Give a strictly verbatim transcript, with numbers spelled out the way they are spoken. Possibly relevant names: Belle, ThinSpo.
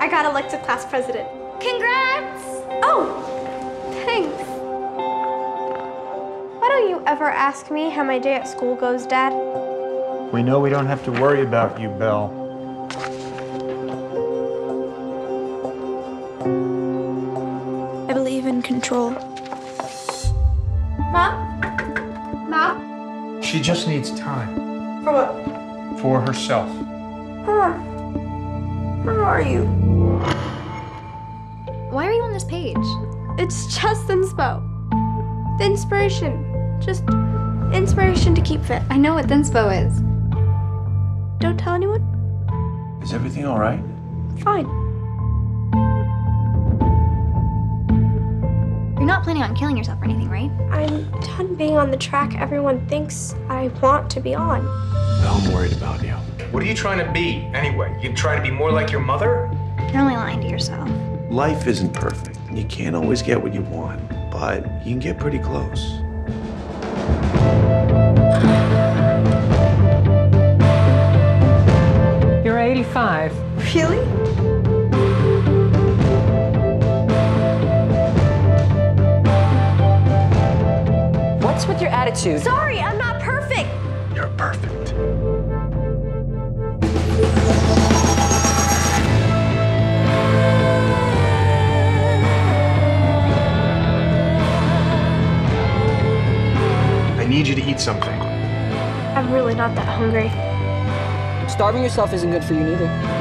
I got elected class president. Congrats! Oh, thanks. Why don't you ever ask me how my day at school goes, Dad? We know we don't have to worry about you, Belle. I believe in control. Mom? Mom? She just needs time. For what? For herself. Huh. Where are you? Why are you on this page? It's just ThinSpo. The inspiration. Just inspiration to keep fit. I know what ThinSpo is. Don't tell anyone. Is everything all right? Fine. You're not planning on killing yourself or anything, right? I'm done being on the track everyone thinks I want to be on. No, I'm worried about you. What are you trying to be, anyway? You trying to be more like your mother? You're only lying to yourself. Life isn't perfect, and you can't always get what you want, but you can get pretty close. You're eighty-five. Really? What's with your attitude? Sorry, I'm not perfect. You're perfect. I need you to eat something. I'm really not that hungry. Starving yourself isn't good for you neither.